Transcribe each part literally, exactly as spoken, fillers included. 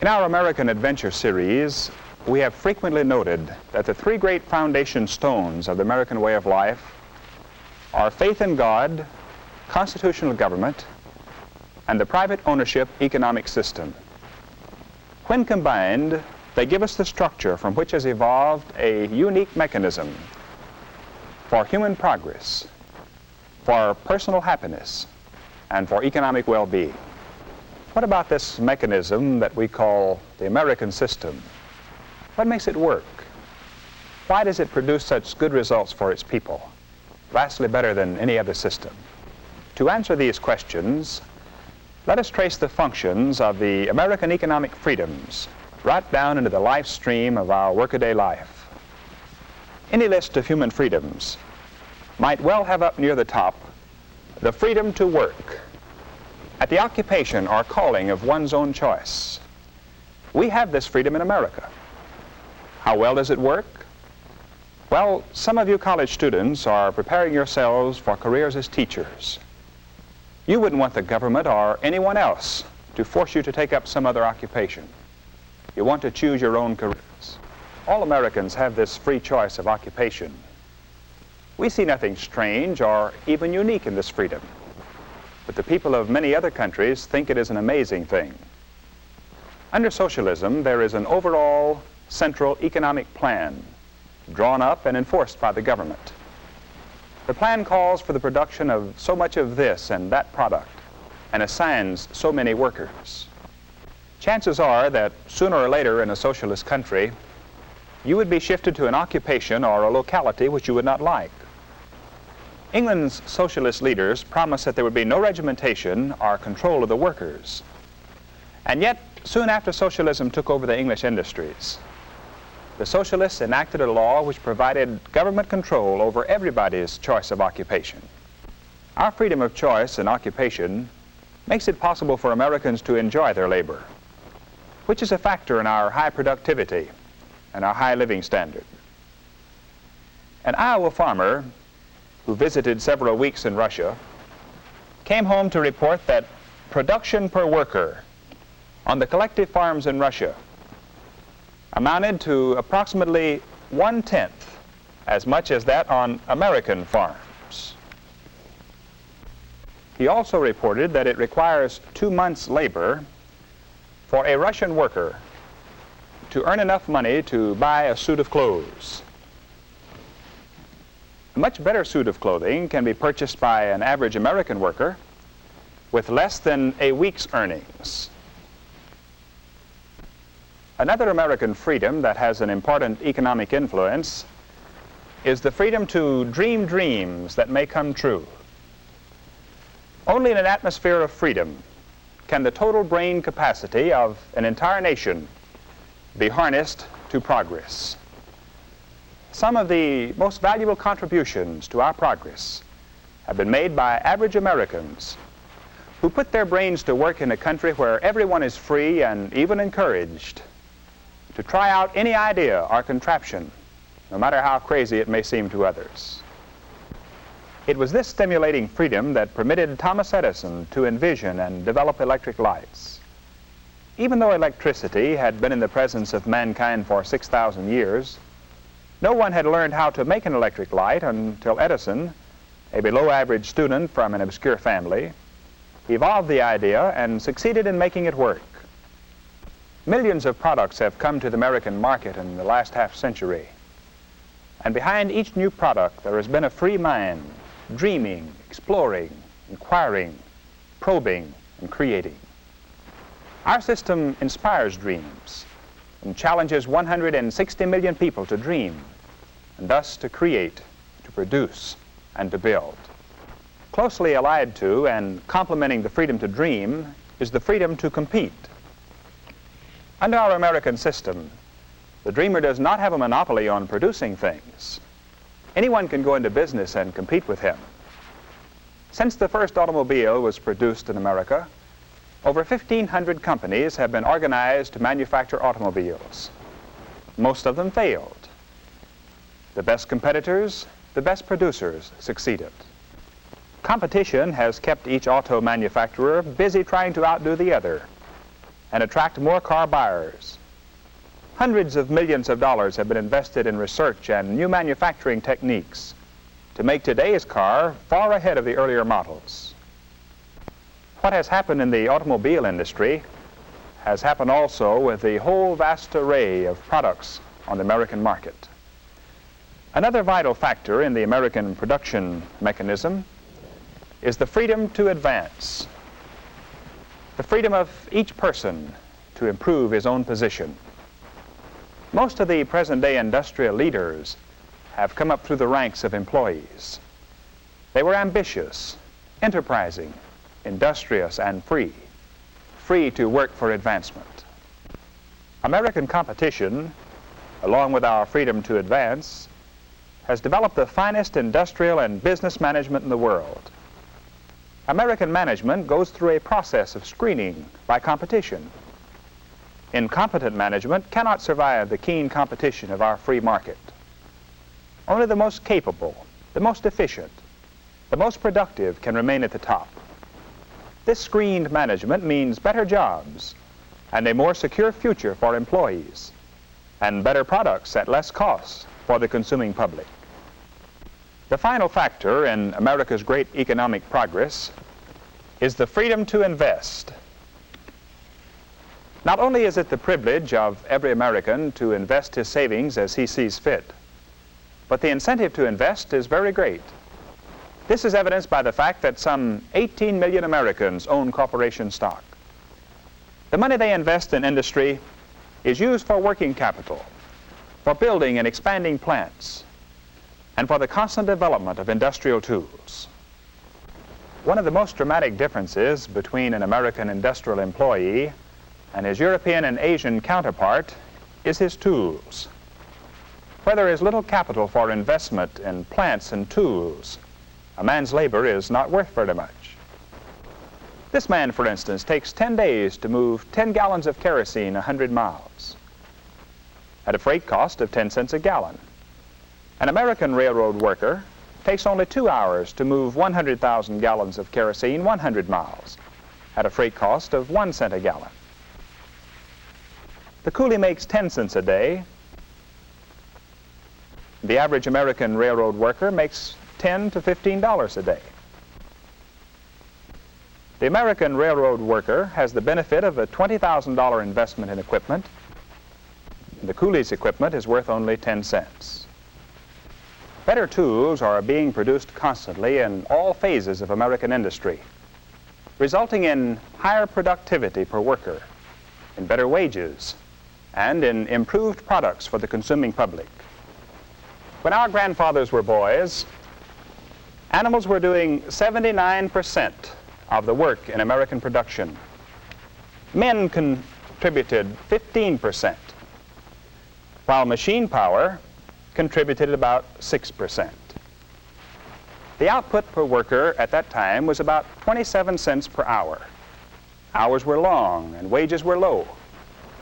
In our American Adventure series, we have frequently noted that the three great foundation stones of the American way of life are faith in God, constitutional government, and the private ownership economic system. When combined, they give us the structure from which has evolved a unique mechanism for human progress, for personal happiness, and for economic well-being. What about this mechanism that we call the American system? What makes it work? Why does it produce such good results for its people, vastly better than any other system? To answer these questions, let us trace the functions of the American economic freedoms right down into the life stream of our workaday life. Any list of human freedoms might well have up near the top the freedom to work at the occupation or calling of one's own choice. We have this freedom in America. How well does it work? Well, some of you college students are preparing yourselves for careers as teachers. You wouldn't want the government or anyone else to force you to take up some other occupation. You want to choose your own careers. All Americans have this free choice of occupation. We see nothing strange or even unique in this freedom. But the people of many other countries think it is an amazing thing. Under socialism, there is an overall central economic plan drawn up and enforced by the government. The plan calls for the production of so much of this and that product and assigns so many workers. Chances are that sooner or later in a socialist country, you would be shifted to an occupation or a locality which you would not like. England's socialist leaders promised that there would be no regimentation or control of the workers. And yet, soon after socialism took over the English industries, the socialists enacted a law which provided government control over everybody's choice of occupation. Our freedom of choice in occupation makes it possible for Americans to enjoy their labor, which is a factor in our high productivity and our high living standard. An Iowa farmer who visited several weeks in Russia, came home to report that production per worker on the collective farms in Russia amounted to approximately one-tenth as much as that on American farms. He also reported that it requires two months' labor for a Russian worker to earn enough money to buy a suit of clothes. A much better suit of clothing can be purchased by an average American worker with less than a week's earnings. Another American freedom that has an important economic influence is the freedom to dream dreams that may come true. Only in an atmosphere of freedom can the total brain capacity of an entire nation be harnessed to progress. Some of the most valuable contributions to our progress have been made by average Americans who put their brains to work in a country where everyone is free and even encouraged to try out any idea or contraption, no matter how crazy it may seem to others. It was this stimulating freedom that permitted Thomas Edison to envision and develop electric lights. Even though electricity had been in the presence of mankind for six thousand years, no one had learned how to make an electric light until Edison, a below-average student from an obscure family, evolved the idea and succeeded in making it work. Millions of products have come to the American market in the last half century. And behind each new product, there has been a free mind, dreaming, exploring, inquiring, probing, and creating. Our system inspires dreams and challenges one hundred sixty million people to dream, and thus to create, to produce, and to build. Closely allied to and complementing the freedom to dream is the freedom to compete. Under our American system, the dreamer does not have a monopoly on producing things. Anyone can go into business and compete with him. Since the first automobile was produced in America, over fifteen hundred companies have been organized to manufacture automobiles. Most of them failed. The best competitors, the best producers succeeded. Competition has kept each auto manufacturer busy trying to outdo the other and attract more car buyers. Hundreds of millions of dollars have been invested in research and new manufacturing techniques to make today's car far ahead of the earlier models. What has happened in the automobile industry has happened also with the whole vast array of products on the American market. Another vital factor in the American production mechanism is the freedom to advance, the freedom of each person to improve his own position. Most of the present-day industrial leaders have come up through the ranks of employees. They were ambitious, enterprising, industrious, and free, free to work for advancement. American competition, along with our freedom to advance, has developed the finest industrial and business management in the world. American management goes through a process of screening by competition. Incompetent management cannot survive the keen competition of our free market. Only the most capable, the most efficient, the most productive can remain at the top. This screened management means better jobs and a more secure future for employees, and better products at less cost for the consuming public. The final factor in America's great economic progress is the freedom to invest. Not only is it the privilege of every American to invest his savings as he sees fit, but the incentive to invest is very great. This is evidenced by the fact that some eighteen million Americans own corporation stock. The money they invest in industry is used for working capital, for building and expanding plants, and for the constant development of industrial tools. One of the most dramatic differences between an American industrial employee and his European and Asian counterpart is his tools. Where there is little capital for investment in plants and tools, a man's labor is not worth very much. This man, for instance, takes ten days to move ten gallons of kerosene one hundred miles at a freight cost of ten cents a gallon. An American railroad worker takes only two hours to move one hundred thousand gallons of kerosene one hundred miles at a freight cost of one cent a gallon. The coolie makes ten cents a day. The average American railroad worker makes ten to fifteen dollars a day. The American railroad worker has the benefit of a twenty thousand dollars investment in equipment. The coolie's equipment is worth only ten cents. Better tools are being produced constantly in all phases of American industry, resulting in higher productivity per worker, in better wages, and in improved products for the consuming public. When our grandfathers were boys, animals were doing seventy-nine percent of the work in American production. Men contributed fifteen percent, while machine power contributed about six percent. The output per worker at that time was about twenty-seven cents per hour. Hours were long and wages were low,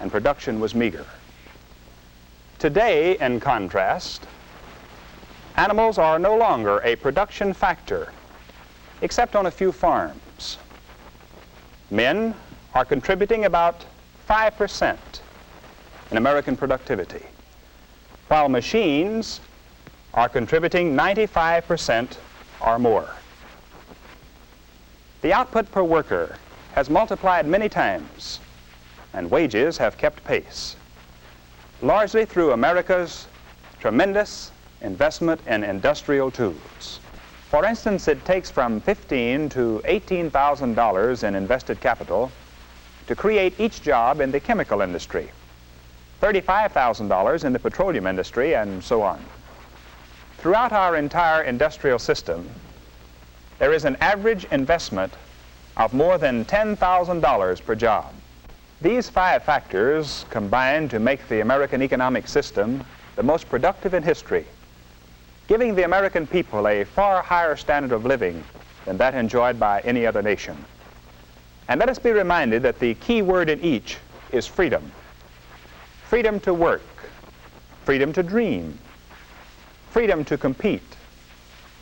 and production was meager. Today, in contrast, animals are no longer a production factor, except on a few farms. Men are contributing about five percent in American productivity, while machines are contributing ninety-five percent or more. The output per worker has multiplied many times, and wages have kept pace, largely through America's tremendous investment in industrial tools. For instance, it takes from fifteen thousand to eighteen thousand dollars in invested capital to create each job in the chemical industry, thirty-five thousand dollars in the petroleum industry, and so on. Throughout our entire industrial system, there is an average investment of more than ten thousand dollars per job. These five factors combine to make the American economic system the most productive in history, giving the American people a far higher standard of living than that enjoyed by any other nation. And let us be reminded that the key word in each is freedom. Freedom to work, freedom to dream, freedom to compete,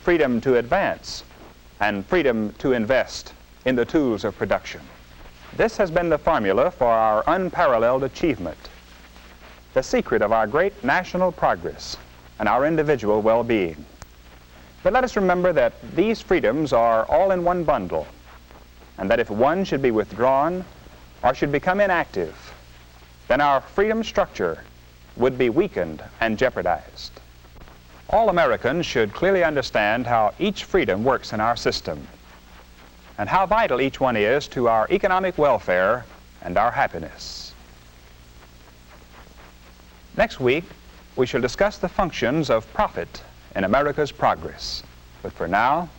freedom to advance, and freedom to invest in the tools of production. This has been the formula for our unparalleled achievement, the secret of our great national progress and our individual well-being. But let us remember that these freedoms are all in one bundle, and that if one should be withdrawn or should become inactive, then our freedom structure would be weakened and jeopardized. All Americans should clearly understand how each freedom works in our system, and how vital each one is to our economic welfare and our happiness. Next week, we shall discuss the functions of profit in America's progress. But for now,